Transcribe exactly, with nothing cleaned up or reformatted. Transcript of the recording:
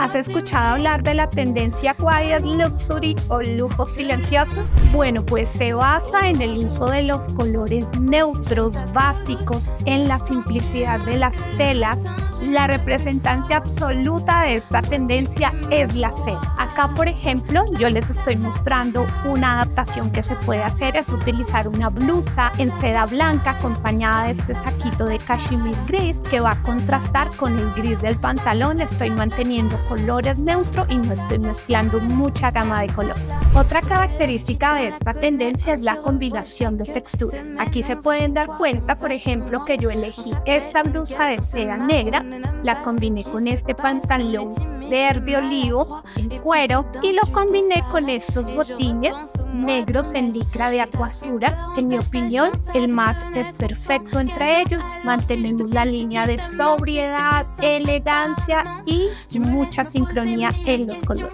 ¿Has escuchado hablar de la tendencia quiet luxury o lujos silenciosos? Bueno, pues se basa en el uso de los colores neutros básicos, en la simplicidad de las telas. La representante absoluta de esta tendencia es la seda. Acá, por ejemplo, yo les estoy mostrando una adaptación que se puede hacer, es utilizar una blusa en seda blanca acompañada de este saquito de cachemir gris que va a contrastar con el gris del pantalón. Estoy manteniendo colores neutros y no estoy mezclando mucha gama de color. Otra característica de esta tendencia es la combinación de texturas. Aquí se pueden dar cuenta, por ejemplo, que yo elegí esta blusa de seda negra, la combiné con este pantalón verde olivo en cuero y lo combiné con estos botines negros en licra de acuazura, que en mi opinión el match es perfecto entre ellos. Mantenemos la línea de sobriedad, elegancia y mucha sincronía en los colores.